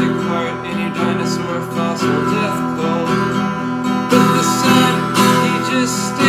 plastic heart in your dinosaur fossil death cult. But the sun, he just